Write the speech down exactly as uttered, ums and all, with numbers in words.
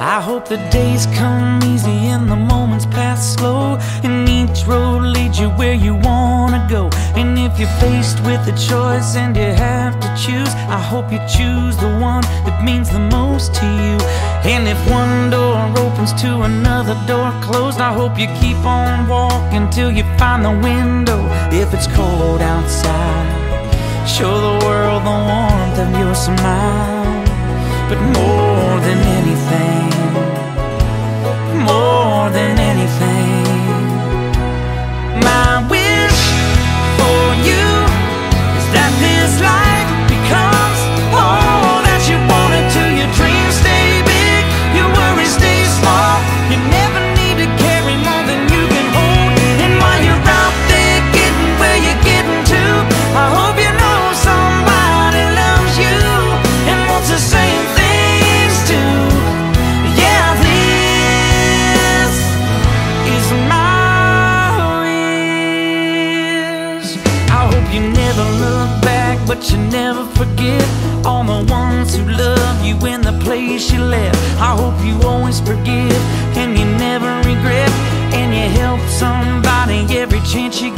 I hope the days come easy and the moments pass slow, and each road leads you where you wanna go. And if you're faced with a choice and you have to choose, I hope you choose the one that means the most to you. And if one door opens to another door closed, I hope you keep on walking till you find the window. If it's cold outside, show the world the warmth of your smile. But more than anything, more than anything, my wish for you is that this life becomes all that you want it to. Your dreams stay big, your worries stay small. You never need to carry more than you can hold. And while you're out there getting where you're getting to, I hope you know somebody loves you and wants the same things too. You never look back, but you never forget all the ones who love you in the place you left. I hope you always forgive and you never regret, and you help somebody every chance you get.